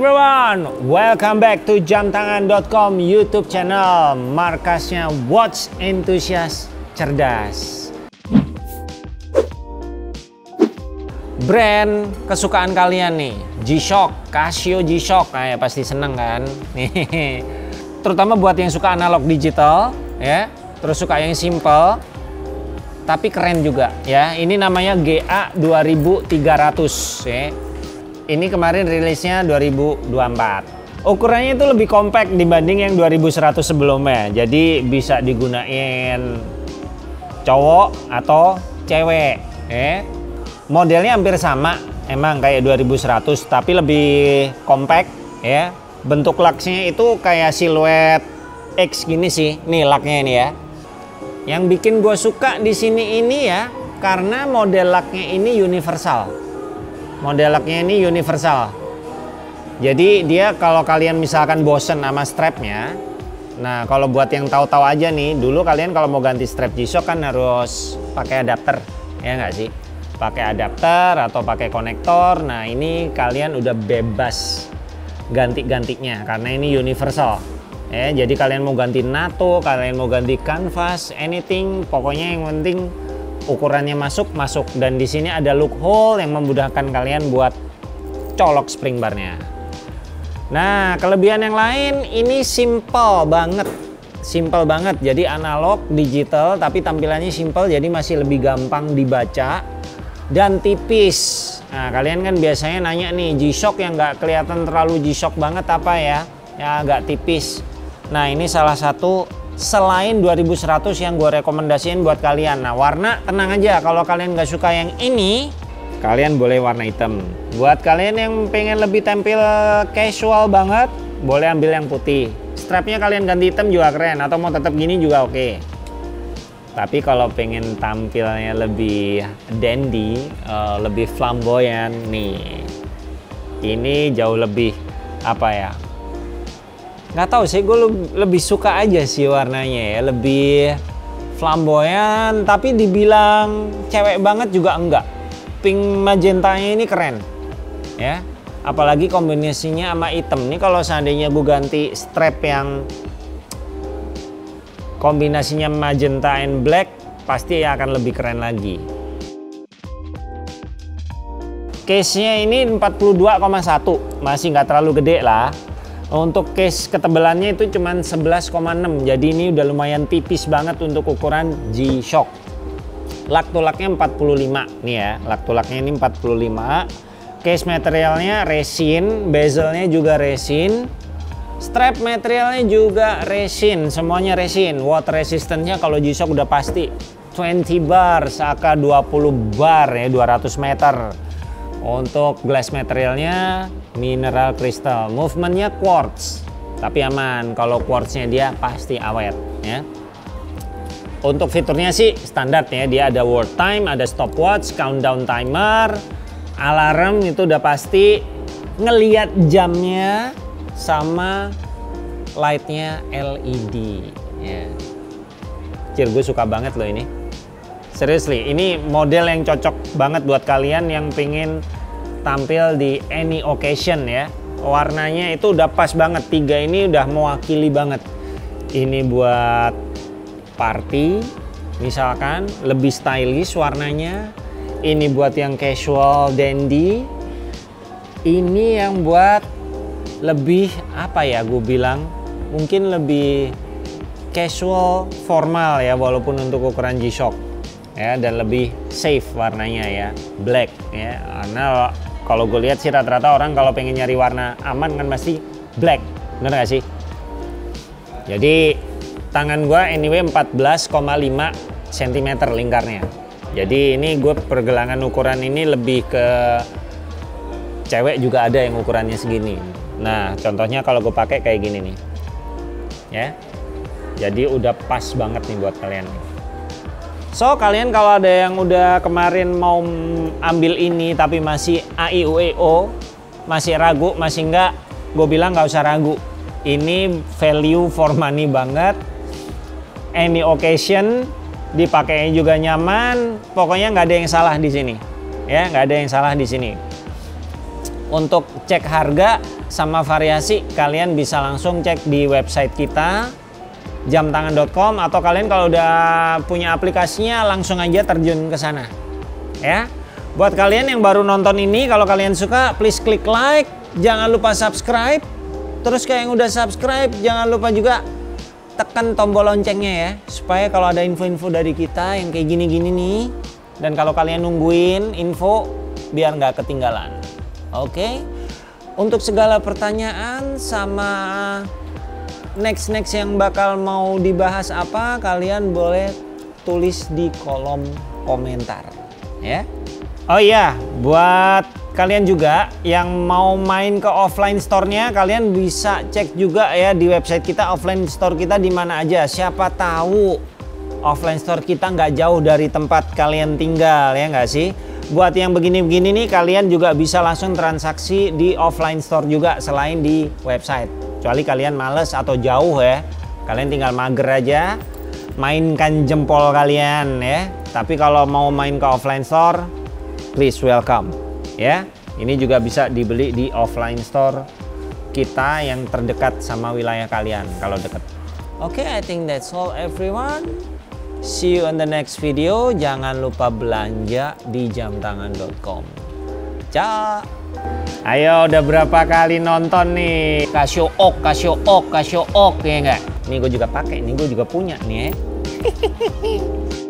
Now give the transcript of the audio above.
everyone, welcome back to jamtangan.com YouTube channel, markasnya Watch Enthusiast Cerdas. Brand kesukaan kalian nih, G-Shock, Casio G-Shock, nah ya pasti seneng kan? Nih, terutama buat yang suka analog digital, ya, terus suka yang simple, tapi keren juga, ya. Ini namanya GA-2300, ya. Ini kemarin rilisnya 2024. Ukurannya itu lebih compact dibanding yang 2100 sebelumnya. Jadi bisa digunain cowok atau cewek. Modelnya hampir sama, emang kayak 2100 tapi lebih compact, ya. Bentuk laksnya itu kayak siluet X gini sih. Nih laknya ini ya. Yang bikin gue suka di sini ini ya, karena model laknya ini universal. Modelnya ini universal, jadi dia kalau kalian misalkan bosen sama strapnya, nah kalau buat yang tahu-tahu aja nih, dulu kalian kalau mau ganti strap G-Shock kan harus pakai adapter, ya nggak sih? Pakai adapter atau pakai konektor. Nah ini kalian udah bebas ganti-gantinya karena ini universal. Jadi kalian mau ganti NATO, kalian mau ganti canvas, anything, pokoknya yang penting ukurannya masuk, dan di sini ada loophole yang memudahkan kalian buat colok spring barnya. Nah, kelebihan yang lain ini simple banget. Jadi analog digital tapi tampilannya simple, jadi masih lebih gampang dibaca dan tipis. Nah, kalian kan biasanya nanya nih, G-Shock yang nggak kelihatan terlalu G-Shock banget apa ya? Ya agak tipis. Nah, ini salah satu selain 2100 yang gue rekomendasiin buat kalian. Nah warna tenang aja, kalau kalian nggak suka yang ini kalian boleh warna hitam. Buat kalian yang pengen lebih tampil casual banget boleh ambil yang putih. Strapnya kalian ganti hitam juga keren, atau mau tetap gini juga oke. Tapi kalau pengen tampilnya lebih dandy, lebih flamboyan nih, ini jauh lebih apa ya, nggak tahu sih, gue lebih suka aja sih warnanya ya, lebih flamboyan tapi dibilang cewek banget juga enggak. Pink magentanya ini keren ya, apalagi kombinasinya sama hitam nih. Kalau seandainya gue ganti strap yang kombinasinya magenta and black pasti akan lebih keren lagi. Case-nya ini 42,1, masih nggak terlalu gede lah. Untuk case ketebalannya itu cuma 11,6, jadi ini udah lumayan tipis banget untuk ukuran G-Shock. Lak tulaknya 45 nih ya, lak tulaknya ini 45. Case materialnya resin, bezelnya juga resin, strap materialnya juga resin, semuanya resin. Water resistance-nya kalau G-Shock udah pasti 20 bars, AK 20 bar ya, 200 meter. Untuk glass materialnya mineral kristal, movementnya quartz, tapi aman kalau quartznya dia pasti awet ya. Untuk fiturnya sih standar ya, dia ada world time, ada stopwatch, countdown timer, alarm itu udah pasti, ngelihat jamnya sama lightnya LED ya. Cir, gue suka banget loh ini. Seriously, ini model yang cocok banget buat kalian yang pengen tampil di any occasion ya. Warnanya itu udah pas banget, tiga ini udah mewakili banget. Ini buat party, misalkan lebih stylish warnanya. Ini buat yang casual dandy. Ini yang buat lebih apa ya, gue bilang mungkin lebih casual formal ya, walaupun untuk ukuran G-Shock. Ya, dan lebih safe warnanya ya, black ya. Karena kalau gue lihat sih rata-rata orang kalau pengen nyari warna aman kan pasti black, bener gak sih? Jadi tangan gue anyway 14,5 cm lingkarnya. Jadi ini gue pergelangan ukuran ini lebih ke cewek juga ada yang ukurannya segini. Nah contohnya kalau gue pakai kayak gini nih ya. Jadi udah pas banget nih buat kalian. So, kalian kalau ada yang udah kemarin mau ambil ini tapi masih AIUEO, masih ragu, masih enggak, gue bilang nggak usah ragu. Ini value for money banget, any occasion, dipakainya juga nyaman, pokoknya nggak ada yang salah di sini. Ya, nggak ada yang salah di sini. Untuk cek harga sama variasi kalian bisa langsung cek di website kita jamtangan.com, atau kalian kalau udah punya aplikasinya langsung aja terjun ke sana ya. Buat kalian yang baru nonton ini, kalau kalian suka please klik like, jangan lupa subscribe, terus kayak yang udah subscribe jangan lupa juga tekan tombol loncengnya ya, supaya kalau ada info-info dari kita yang kayak gini-gini nih, dan kalau kalian nungguin info biar nggak ketinggalan. Oke, untuk segala pertanyaan sama next yang bakal mau dibahas apa, kalian boleh tulis di kolom komentar ya. Oh iya, buat kalian juga yang mau main ke offline store-nya, kalian bisa cek juga ya di website kita offline store kita di mana aja. Siapa tahu offline store kita nggak jauh dari tempat kalian tinggal ya nggak sih? Buat yang begini-begini nih, kalian juga bisa langsung transaksi di offline store juga selain di website. Kecuali kalian males atau jauh ya, kalian tinggal mager aja, mainkan jempol kalian ya. Tapi kalau mau main ke offline store, please welcome ya. Ini juga bisa dibeli di offline store kita yang terdekat sama wilayah kalian kalau deket. Oke, I think that's all everyone. See you on the next video. Jangan lupa belanja di jamtangan.com. Ciao. Ayo, udah berapa kali nonton nih? CasiOak, CasiOak, CasiOak ya nggak? Ini gue juga pakai, ini gue juga punya nih ya.